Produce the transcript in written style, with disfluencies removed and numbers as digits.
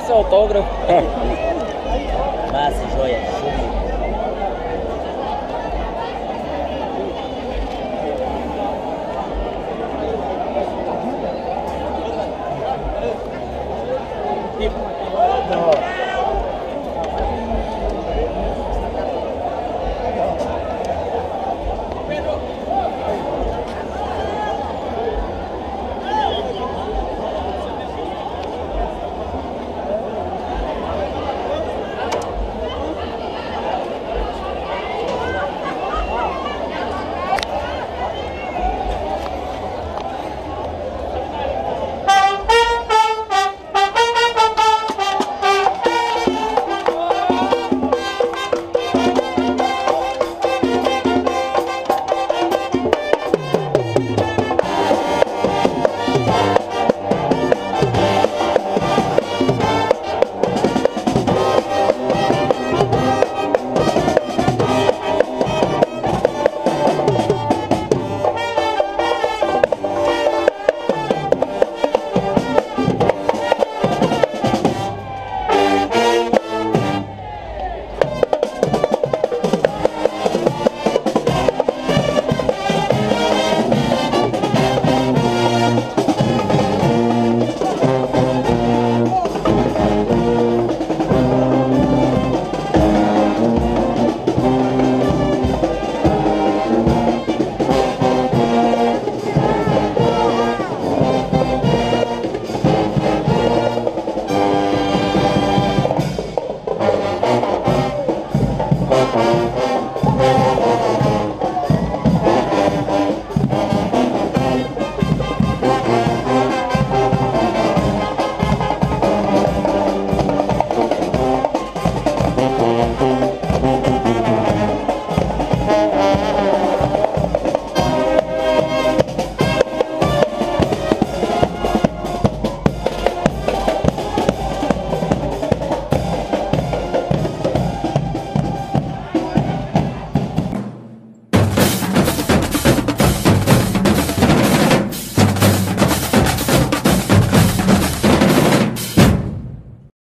ter seu autógrafo. Massa, joia, show. No.